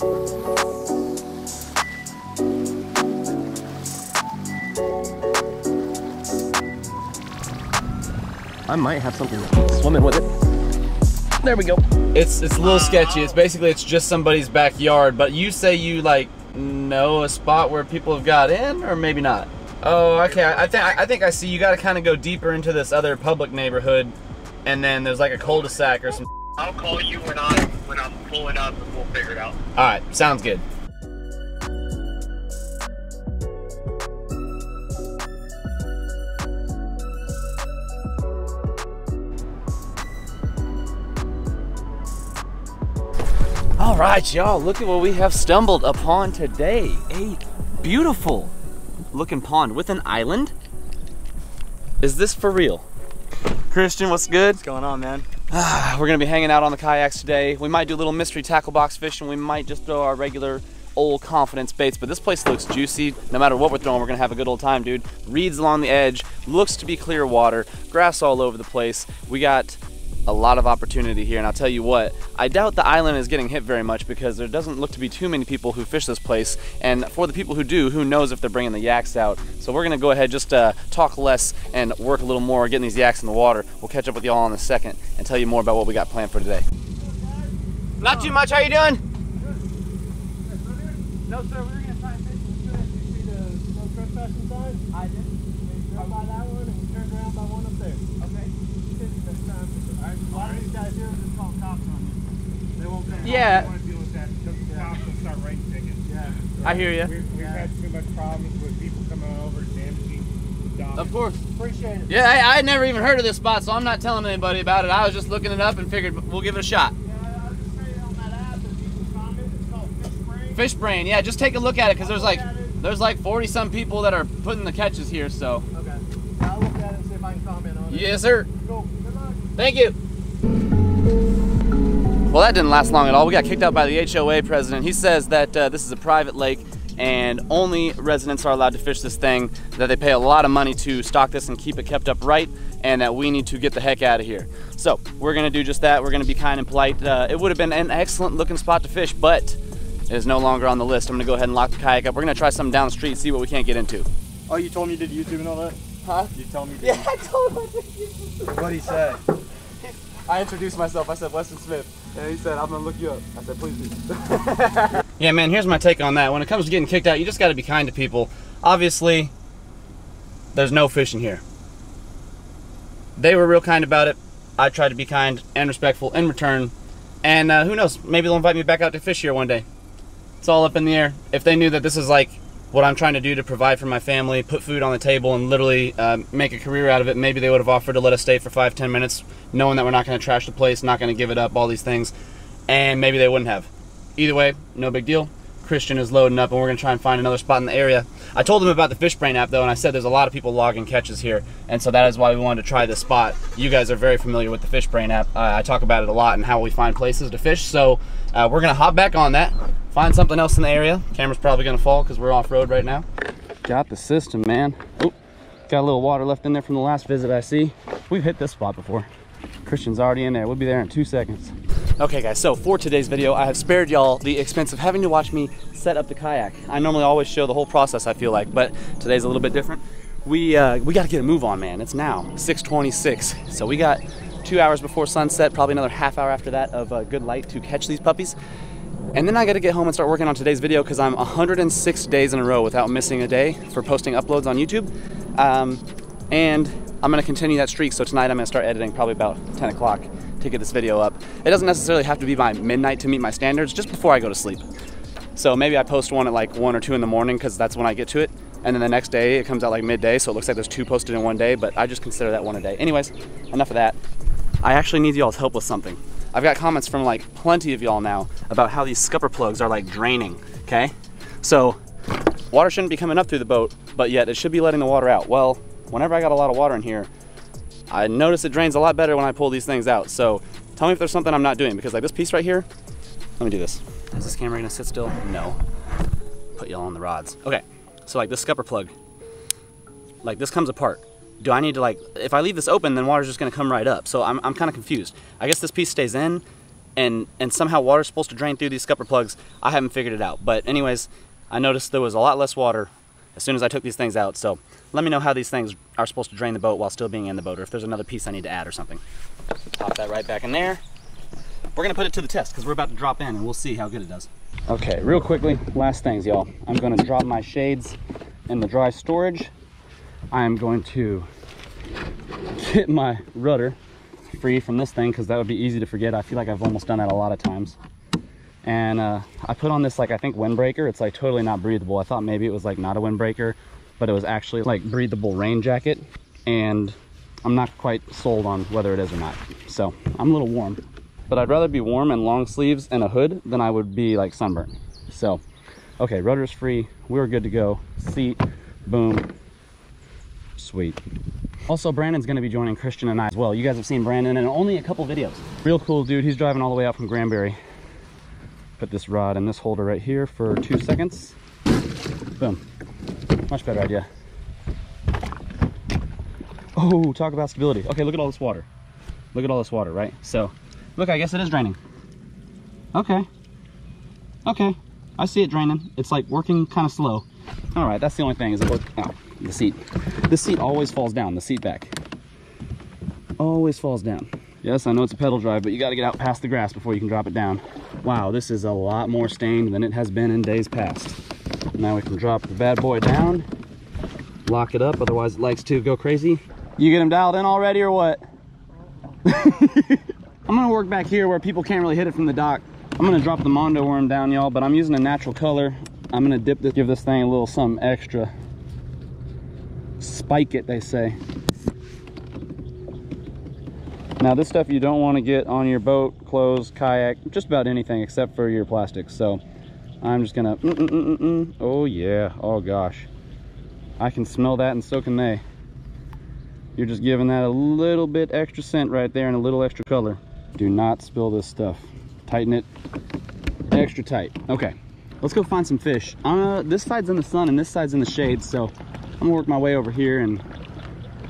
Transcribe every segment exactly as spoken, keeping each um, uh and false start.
I might have something swimming with it. There we go. It's it's a little sketchy. It's basically it's just somebody's backyard, but you say you like know a spot where people have got in, or maybe not. Oh, okay. I think I think I see. You got to kind of go deeper into this other public neighborhood, and then there's like a cul-de-sac or some. I'll call you when I when I'm pulling up, and we'll figure it out. All right, sounds good. All right, y'all, look at what we have stumbled upon today. A beautiful looking pond with an island. Is this for real? Christian, what's good? What's going on, man? Ah, we're gonna be hanging out on the kayaks today. We might do a little mystery tackle box fishing. We might just throw our regular old confidence baits, but this place looks juicy. No matter what we're throwing, we're gonna have a good old time, dude. Reeds along the edge, looks to be clear water, grass all over the place. We got a lot of opportunity here, and I'll tell you what, I doubt the island is getting hit very much because there doesn't look to be too many people who fish this place, and for the people who do, who knows if they're bringing the yaks out. So we're gonna go ahead, just uh, talk less and work a little more, getting these yaks in the water. We'll catch up with y'all in a second and tell you more about what we got planned for today. Not too much, how you doing? Good. No, sir, we're gonna try and fish as soon as you see the no trespassing sign. I did. We drove by that one and we turned around by one up there. Okay. Yeah. I hear you. We've, we've yeah. had too much problems with people coming over and damaging the dock. Of course. Appreciate it. Yeah, I, I never even heard of this spot, so I'm not telling anybody about it. I was just looking it up and figured we'll give it a shot. Yeah, I was just saying on that app, if you can find it, it's called Fish Brain. Fish Brain, yeah, just take a look at it because there's like there's like forty some people that are putting the catches here, so. Okay. I'll look at it and see if I can comment on it. Yes, sir. Cool. Good luck. Thank you. Well, that didn't last long at all. We got kicked out by the H O A president. He says that uh, this is a private lake and only residents are allowed to fish this thing, that they pay a lot of money to stock this and keep it kept up right, and that we need to get the heck out of here. So we're gonna do just that. We're gonna be kind and polite. Uh, it would have been an excellent looking spot to fish, but it is no longer on the list. I'm gonna go ahead and lock the kayak up. We're gonna try something down the street, see what we can't get into. Oh, you told me you did YouTube and all that? Huh? You told me you did. Yeah, I told him I did YouTube. What'd he say? I introduced myself, I said Weston Smith, and he said, I'm gonna look you up. I said, please do. Yeah, man, here's my take on that. When it comes to getting kicked out, you just gotta be kind to people. Obviously, there's no fish in here. They were real kind about it. I tried to be kind and respectful in return, and uh, who knows, maybe they'll invite me back out to fish here one day. It's all up in the air. If they knew that this is like what I'm trying to do to provide for my family, put food on the table, and literally uh, make a career out of it, maybe they would have offered to let us stay for five, ten minutes, knowing that we're not going to trash the place, not going to give it up, all these things, and maybe they wouldn't have. Either way, no big deal. Christian is loading up, and we're going to try and find another spot in the area. I told him about the Fish Brain app, though, and I said there's a lot of people logging catches here, and so that is why we wanted to try this spot. You guys are very familiar with the Fish Brain app. Uh, I talk about it a lot and how we find places to fish, so uh, we're going to hop back on that, find something else in the area. Camera's probably going to fall because we're off-road right now. Got the system, man. Oop, got a little water left in there from the last visit, I see. We've hit this spot before. Christian's already in there. We'll be there in two seconds. Okay guys, so for today's video, I have spared y'all the expense of having to watch me set up the kayak. I normally always show the whole process, I feel like, but today's a little bit different. We uh, we gotta get a move on, man. It's now six twenty-six, so we got two hours before sunset, probably another half hour after that of uh, good light to catch these puppies. And then I gotta get home and start working on today's video because I'm one hundred six days in a row without missing a day for posting uploads on YouTube. Um, and I'm gonna continue that streak, so tonight I'm gonna start editing probably about ten o'clock. To get this video up. It doesn't necessarily have to be by midnight to meet my standards, just before I go to sleep. So maybe I post one at like one or two in the morning because that's when I get to it. And then the next day it comes out like midday, so it looks like there's two posted in one day, but I just consider that one a day. Anyways, enough of that. I actually need y'all's help with something. I've got comments from like plenty of y'all now about how these scupper plugs are like draining, okay? So water shouldn't be coming up through the boat, but yet it should be letting the water out. Well, whenever I got a lot of water in here, I notice it drains a lot better when I pull these things out. So tell me if there's something I'm not doing, because like this piece right here, let me do this. Is this camera gonna sit still? No. Put y'all on the rods. Okay, so like this scupper plug, like this comes apart. Do I need to like, if I leave this open, then water's just gonna come right up. So I'm, I'm kind of confused. I guess this piece stays in and and somehow water's supposed to drain through these scupper plugs. I haven't figured it out, but anyways, I noticed there was a lot less water as soon as I took these things out. So let me know how these things are supposed to drain the boat while still being in the boat, or if there's another piece I need to add or something. Pop that right back in there. We're gonna put it to the test because we're about to drop in and we'll see how good it does. Okay, real quickly, last things, y'all. I'm gonna drop my shades in the dry storage. I am going to get my rudder free from this thing because that would be easy to forget. I feel like I've almost done that a lot of times. And uh, I put on this, like, I think windbreaker. It's like totally not breathable. I thought maybe it was like not a windbreaker, but it was actually like breathable rain jacket. And I'm not quite sold on whether it is or not. So I'm a little warm, but I'd rather be warm in long sleeves and a hood than I would be like sunburned. So, okay, rudder's free. We're good to go. Seat, boom, sweet. Also, Brandon's gonna be joining Christian and I as well. You guys have seen Brandon in only a couple videos. Real cool dude, he's driving all the way out from Granbury. Put this rod in this holder right here for two seconds. Boom, much better idea. Oh, talk about stability. Okay, look at all this water. Look at all this water, right? So, look, I guess it is draining. Okay, okay, I see it draining. It's like working kind of slow. All right, that's the only thing is it worked out. The seat. This seat always falls down, the seat back. Always falls down. Yes, I know it's a pedal drive, but you gotta get out past the grass before you can drop it down. Wow, this is a lot more stained than it has been in days past. Now we can drop the bad boy down, lock it up, otherwise it likes to go crazy. You get him dialed in already or what? I'm gonna work back here where people can't really hit it from the dock. I'm gonna drop the Mondo worm down, y'all, but I'm using a natural color. I'm gonna dip this, give this thing a little something extra. Spike it, they say. Now this stuff you don't want to get on your boat, clothes, kayak, just about anything except for your plastics. So I'm just gonna mm, mm, mm, mm. Oh yeah, oh gosh, I can smell that and so can they. You're just giving that a little bit extra scent right there and a little extra color. Do not spill this stuff. Tighten it extra tight. Okay, let's go find some fish. Uh this side's in the sun and this side's in the shade, so I'm gonna work my way over here and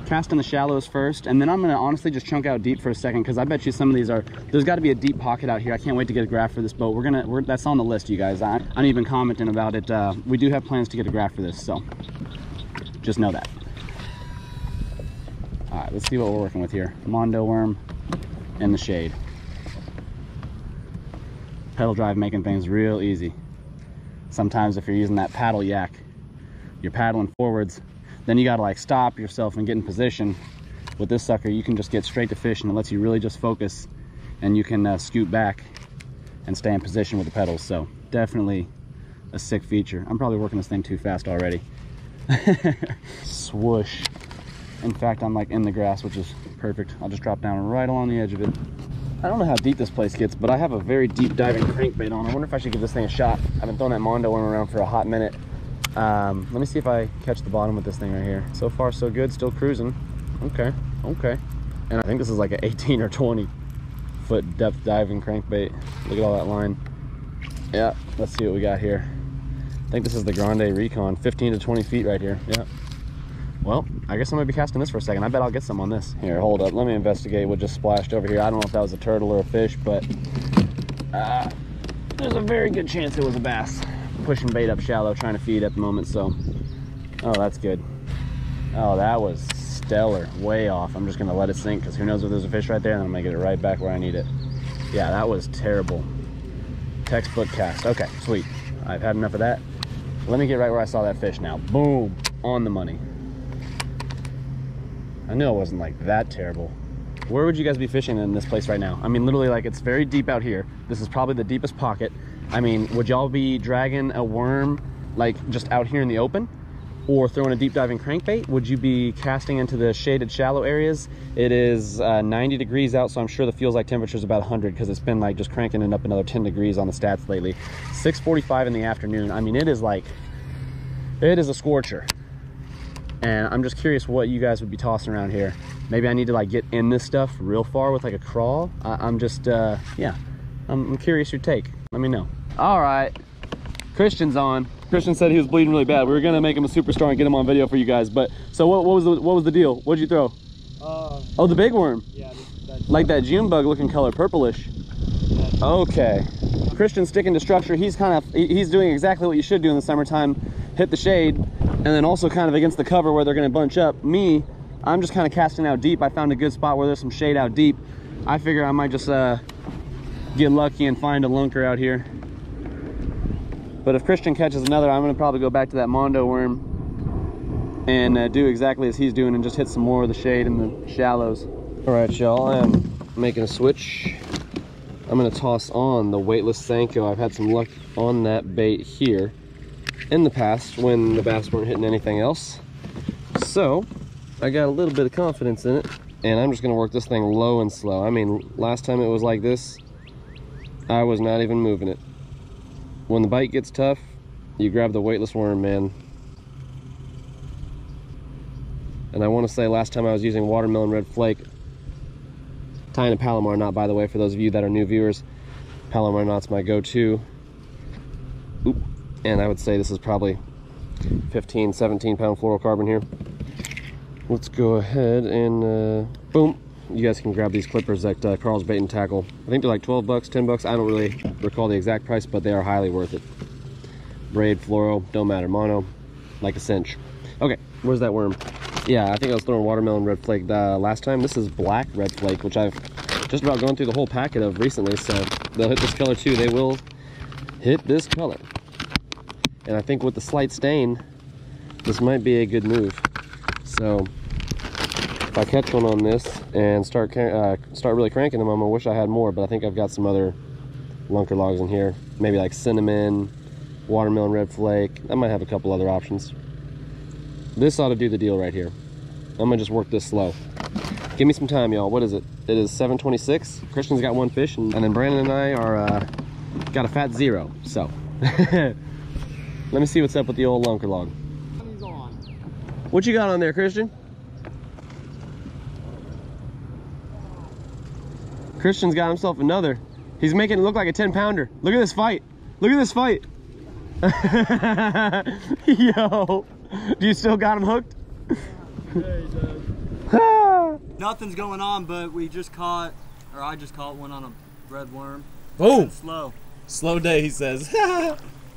cast in the shallows first, and then I'm gonna honestly just chunk out deep for a second because I bet you some of these are, there's got to be a deep pocket out here. I can't wait to get a graph for this boat. We're gonna, we're, that's on the list, you guys. I, I didn't even comment about it. Uh, we do have plans to get a graph for this, so just know that. All right, let's see what we're working with here. Mondo worm in the shade. Pedal drive making things real easy. Sometimes if you're using that paddle yak, you're paddling forwards, then you gotta like stop yourself and get in position. With this sucker, you can just get straight to fish and it lets you really just focus, and you can uh, scoot back and stay in position with the pedals. So definitely a sick feature. I'm probably working this thing too fast already. Swoosh. In fact, I'm like in the grass, which is perfect. I'll just drop down right along the edge of it. I don't know how deep this place gets, but I have a very deep diving crankbait on. I wonder if I should give this thing a shot. I've been throwing that Mondo worm around for a hot minute. Um, let me see if I catch the bottom with this thing right here. So far, so good. Still cruising. Okay. Okay. And I think this is like an eighteen or twenty foot depth diving crankbait. Look at all that line. Yeah. Let's see what we got here. I think this is the Grande Recon. fifteen to twenty feet right here. Yeah. Well, I guess I'm going to be casting this for a second. I bet I'll get some on this. Here, hold up. Let me investigate what just splashed over here. I don't know if that was a turtle or a fish, but uh, there's a very good chance it was a bass. Pushing bait up shallow, trying to feed at the moment. So oh, that's good. Oh, that was stellar. Way off. I'm just gonna let it sink because who knows if there's a fish right there, and then I'm gonna get it right back where I need it. Yeah, that was terrible. Textbook cast. Okay, sweet. I've had enough of that. Let me get right where I saw that fish now. Boom, on the money. I know it wasn't like that terrible. Where would you guys be fishing in this place right now? I mean, literally, like, it's very deep out here. This is probably the deepest pocket. I mean, would y'all be dragging a worm like just out here in the open, or throwing a deep diving crankbait? Would you be casting into the shaded shallow areas? It is uh, ninety degrees out, so I'm sure the feels like temperature is about one hundred because it's been like just cranking it up another ten degrees on the stats lately. six forty-five in the afternoon. I mean, it is like, it is a scorcher. And I'm just curious what you guys would be tossing around here. Maybe I need to like get in this stuff real far with like a crawl. I I'm just, uh, yeah, I'm, I'm curious your take. Let me know. All right, Christian's on. Christian said he was bleeding really bad. We were gonna make him a superstar and get him on video for you guys, but so what, what was the what was the deal? What'd you throw? Uh, oh, the big worm. Yeah, this, that like that June bug looking color, purplish. Yeah, Okay. Christian's sticking to structure. He's kind of, he's doing exactly what you should do in the summertime. Hit the shade, and then also kind of against the cover where they're going to bunch up. Me, I'm just kind of casting out deep. I found a good spot where there's some shade out deep. I figure I might just uh, get lucky and find a lunker out here. But if Christian catches another, I'm going to probably go back to that Mondo worm and uh, do exactly as he's doing and just hit some more of the shade in the shallows. All right, y'all, I am making a switch. I'm going to toss on the weightless Senko. I've had some luck on that bait here in the past when the bass weren't hitting anything else, so I got a little bit of confidence in it, and I'm just gonna work this thing low and slow. I mean, last time it was like this, I was not even moving it. When the bite gets tough, you grab the weightless worm, man. And I want to say last time I was using watermelon red flake, tying a Palomar knot, by the way, for those of you that are new viewers. Palomar knot's my go-to. Oop. And I would say this is probably fifteen, seventeen pound fluorocarbon here. Let's go ahead and uh, boom. You guys can grab these clippers at uh, Carl's Bait and Tackle. I think they're like twelve bucks, ten bucks. I don't really recall the exact price, but they are highly worth it. Braid, fluoro, don't matter. Mono, like a cinch. Okay, where's that worm? Yeah, I think I was throwing watermelon red flake uh, last time. This is black red flake, which I've just about gone through the whole packet of recently, so they'll hit this color too. They will hit this color. And I think with the slight stain, this might be a good move. So if I catch one on this and start uh, start really cranking them, I'm gonna wish I had more, but I think I've got some other lunker logs in here. Maybe like cinnamon, watermelon red flake. I might have a couple other options. This ought to do the deal right here. I'm gonna just work this slow. Give me some time, y'all. What is it? It is seven twenty-six. Christian's got one fish, and, and then Brandon and I are uh, got a fat zero, so. Let me see what's up with the old lunker log. What you got on there, Christian? Christian's got himself another. He's making it look like a ten pounder. Look at this fight. Look at this fight. Yo, do you still got him hooked? Nothing's going on, but we just caught, or I just caught one on a red worm. Oh, slow. Slow day, he says.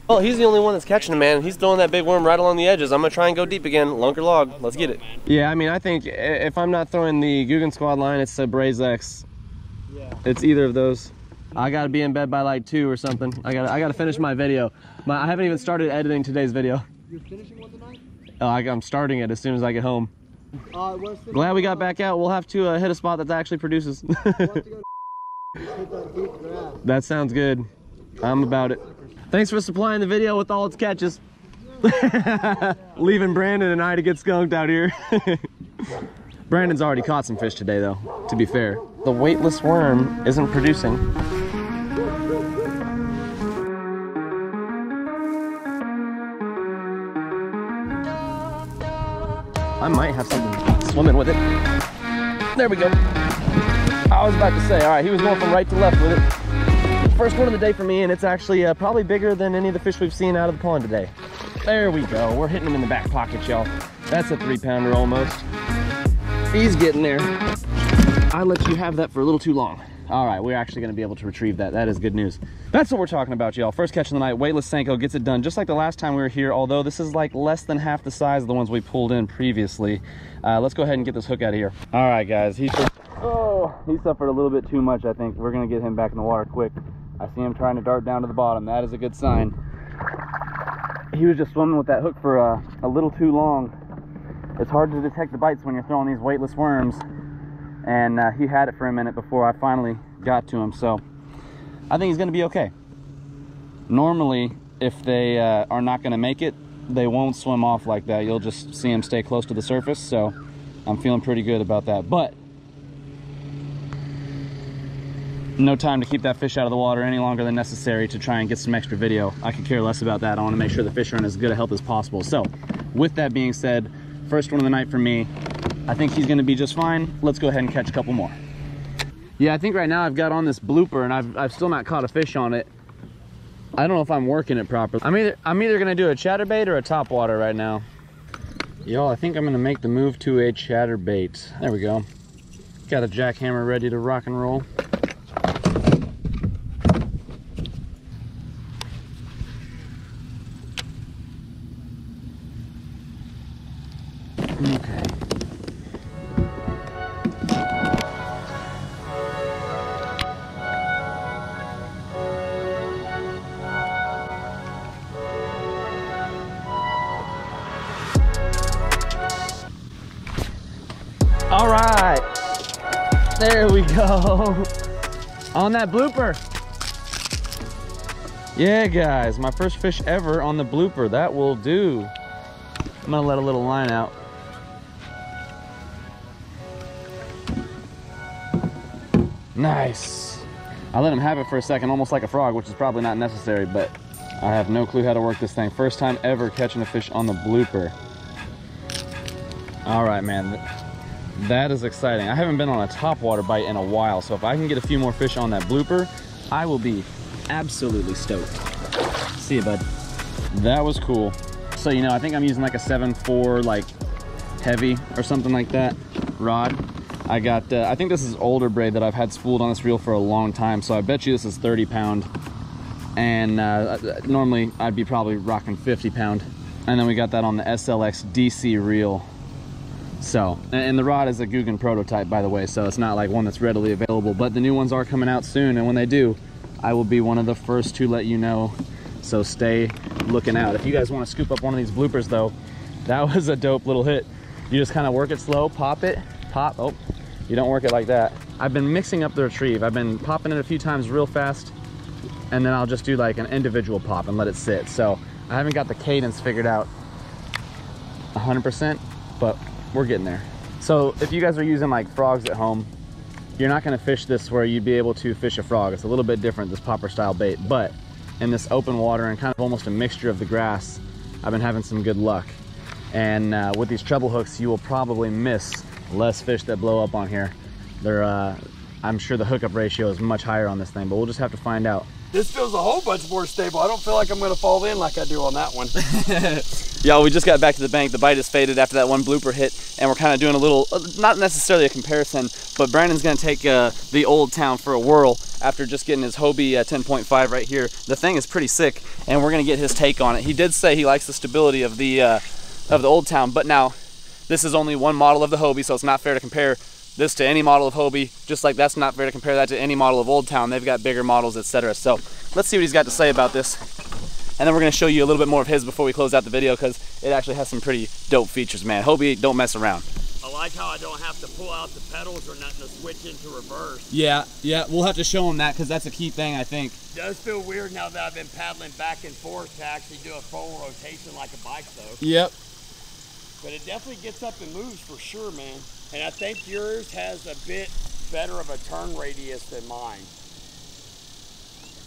Well, he's the only one that's catching him, man. He's throwing that big worm right along the edges. I'm going to try and go deep again. Lunker log. Let's get it. Yeah, I mean, I think if I'm not throwing the Googan Squad line, it's a Braze X. Yeah. It's either of those. I got to be in bed by like two or something. I got I got to finish my video. My, I haven't even started editing today's video. You're finishing one tonight? Uh, I, I'm starting it as soon as I get home. Uh, Glad we got back out. We'll have to uh, hit a spot that actually produces. That sounds good. I'm about it. Thanks for supplying the video with all its catches. Leaving Brandon and I to get skunked out here. Brandon's already caught some fish today though, to be fair. The weightless worm isn't producing. I might have something swimming with it. There we go. I was about to say, all right, he was going from right to left with it. First one of the day for me, and it's actually uh, probably bigger than any of the fish we've seen out of the pond today. There we go. We're hitting them in the back pocket, y'all. That's a three pounder almost. He's getting there. I let you have that for a little too long. All right, we're actually going to be able to retrieve that. That is good news. That's what we're talking about, y'all. First catch of the night, weightless Senko gets it done, just like the last time we were here, although this is like less than half the size of the ones we pulled in previously. Uh, let's go ahead and get this hook out of here. All right, guys. He, oh, he suffered a little bit too much, I think. We're going to get him back in the water quick. I see him trying to dart down to the bottom. That is a good sign. He was just swimming with that hook for uh, a little too long. It's hard to detect the bites when you're throwing these weightless worms. And uh, he had it for a minute before I finally got to him. So I think he's going to be okay. Normally, if they uh, are not going to make it, they won't swim off like that. You'll just see them stay close to the surface. So I'm feeling pretty good about that. But no time to keep that fish out of the water any longer than necessary to try and get some extra video. I could care less about that. I want to make sure the fish are in as good a health as possible. So with that being said, first one of the night for me. I think he's going to be just fine. Let's go ahead and catch a couple more. Yeah, I think right now I've got on this blooper and I've, I've still not caught a fish on it. I don't know if I'm working it properly. I'm either, I'm either going to do a chatterbait or a topwater right now. Y'all, I think I'm going to make the move to a chatterbait. There we go. Got a jackhammer ready to rock and roll. we go. On that blooper. Yeah, guys, my first fish ever on the blooper. That will do. I'm gonna let a little line out. Nice. I let him have it for a second, almost like a frog, which is probably not necessary, but I have no clue how to work this thing. First time ever catching a fish on the blooper. All right, man, that is exciting. I haven't been on a topwater bite in a while, so if I can get a few more fish on that blooper, I will be absolutely stoked. See you, bud. That was cool. So, you know, I think I'm using like a seven four, like heavy or something like that rod. I got, uh, I think this is older braid that I've had spooled on this reel for a long time. So I bet you this is thirty pound. And uh, normally I'd be probably rocking fifty pound. And then we got that on the S L X D C reel. So, and the rod is a Googan prototype, by the way. So it's not like one that's readily available, but the new ones are coming out soon. And when they do, I will be one of the first to let you know. So stay looking out. If you guys want to scoop up one of these bloopers though, that was a dope little hit. You just kind of work it slow, pop it, pop. Oh, you don't work it like that. I've been mixing up the retrieve. I've been popping it a few times real fast, and then I'll just do like an individual pop and let it sit. So I haven't got the cadence figured out one hundred percent, but we're getting there. So if you guys are using like frogs at home, you're not gonna fish this where you'd be able to fish a frog. It's a little bit different, this popper style bait, but in this open water and kind of almost a mixture of the grass, I've been having some good luck. And uh, with these treble hooks, you will probably miss less fish that blow up on here. They're, uh, I'm sure the hookup ratio is much higher on this thing, but we'll just have to find out. This feels a whole bunch more stable. I don't feel like I'm gonna fall in like I do on that one. Y'all, we just got back to the bank. The bite is faded after that one blooper hit, and we're kind of doing a little, not necessarily a comparison, but Brandon's gonna take uh, the Old Town for a whirl after just getting his Hobie uh, ten point five right here. The thing is pretty sick, and we're gonna get his take on it. He did say he likes the stability of the, uh, of the Old Town, but now, this is only one model of the Hobie, so it's not fair to compare this to any model of Hobie, just like that's not fair to compare that to any model of Old Town. They've got bigger models, et cetera. So let's see what he's got to say about this. And then we're gonna show you a little bit more of his before we close out the video, because it actually has some pretty dope features, man. Hobie, don't mess around. I like how I don't have to pull out the pedals or nothing to switch into reverse. Yeah, yeah, we'll have to show him that, because that's a key thing, I think. It does feel weird now that I've been paddling back and forth to actually do a full rotation like a bike though. Yep. But it definitely gets up and moves for sure, man. And I think yours has a bit better of a turn radius than mine.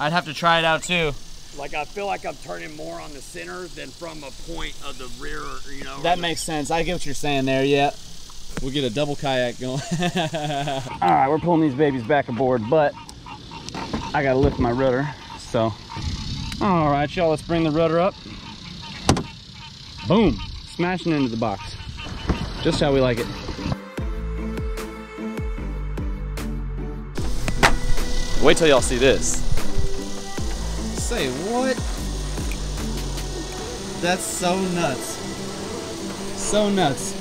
I'd have to try it out too. Like I feel like I'm turning more on the center than from a point of the rear, you know. That makes sense. I get what you're saying there, yeah. We'll get a double kayak going. All right, we're pulling these babies back aboard, but I gotta lift my rudder, so. All right, y'all, let's bring the rudder up. Boom. Smashing into the box. Just how we like it. Wait till y'all see this. Say what? That's so nuts. So nuts.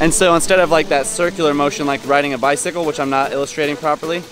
And so instead of like that circular motion like riding a bicycle, which I'm not illustrating properly,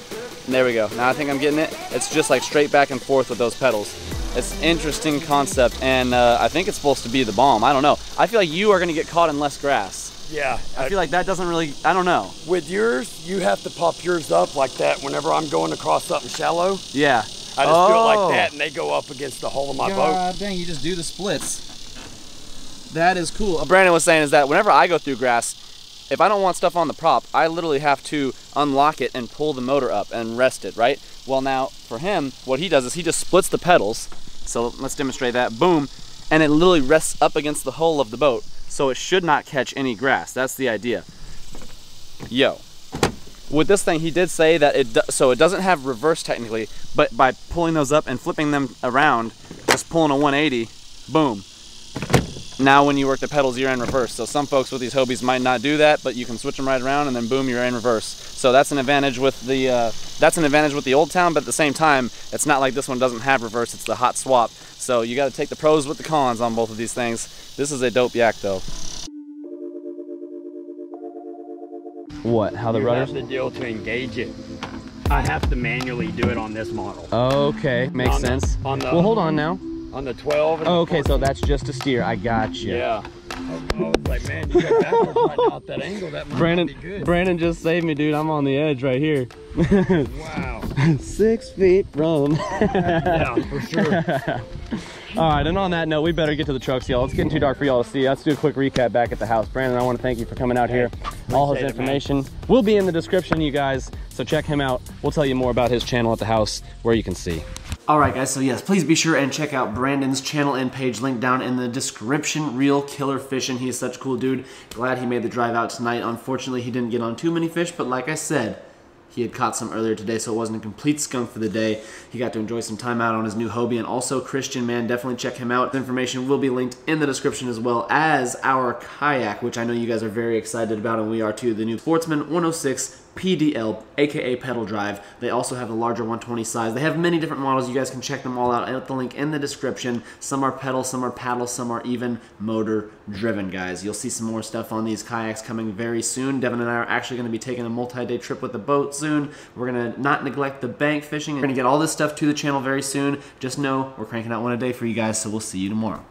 there we go. Now I think I'm getting it. It's just like straight back and forth with those pedals. It's an interesting concept, and uh, I think it's supposed to be the bomb. I don't know. I feel like you are going to get caught in less grass. Yeah. I, I feel like that doesn't really, I don't know. With yours, you have to pop yours up like that whenever I'm going across something shallow. Yeah. I just oh. do it like that, and they go up against the hull of my God, boat. God dang, you just do the splits. That is cool. What Brandon was saying is that whenever I go through grass, if I don't want stuff on the prop, I literally have to unlock it and pull the motor up and rest it, right? Well now, for him, what he does is he just splits the pedals. So let's demonstrate that, boom. And it literally rests up against the hull of the boat. So it should not catch any grass, that's the idea. Yo, with this thing, he did say that it, do so it doesn't have reverse technically, but by pulling those up and flipping them around, just pulling a one eighty, boom. Now when you work the pedals, you're in reverse. So some folks with these Hobies might not do that, but you can switch them right around and then boom, you're in reverse. So that's an advantage with the uh, that's an advantage with the Old Town, but at the same time, it's not like this one doesn't have reverse, it's the hot swap. So you gotta take the pros with the cons on both of these things. This is a dope yak though. What, how the rudder's? You have the deal to engage it. I have to manually do it on this model. Okay, makes on sense. The, on the, well, hold on now. On the twelve. And oh, okay, so that's just a steer. I got you. Yeah. I was like, man, you got backwards right out that angle. That might Brandon, be good. Brandon just saved me, dude. I'm on the edge right here. Wow. Six feet from. Yeah, for sure. All right, and on that note, we better get to the trucks, y'all. It's getting too dark for y'all to see. Let's do a quick recap back at the house. Brandon, I want to thank you for coming out here. All his information will be in the description, you guys, so check him out. We'll tell you more about his channel at the house where you can see. All right, guys, so yes, please be sure and check out Brandon's channel and page linked down in the description, Reel Killer Fishin'. He is such a cool dude. Glad he made the drive out tonight. Unfortunately, he didn't get on too many fish, but like I said, he had caught some earlier today, so it wasn't a complete skunk for the day. He got to enjoy some time out on his new Hobie, and also Christian, man, definitely check him out. The information will be linked in the description, as well as our kayak, which I know you guys are very excited about, and we are too. The new Sportsman one oh six P D L, aka pedal drive. They also have a larger one twenty size. They have many different models. You guys can check them all out at the link in the description. Some are pedal, some are paddle, some are even motor driven, guys. You'll see some more stuff on these kayaks coming very soon. Devin and I are actually going to be taking a multi-day trip with the boat soon. We're going to not neglect the bank fishing. We're going to get all this stuff to the channel very soon. Just know we're cranking out one a day for you guys, so we'll see you tomorrow.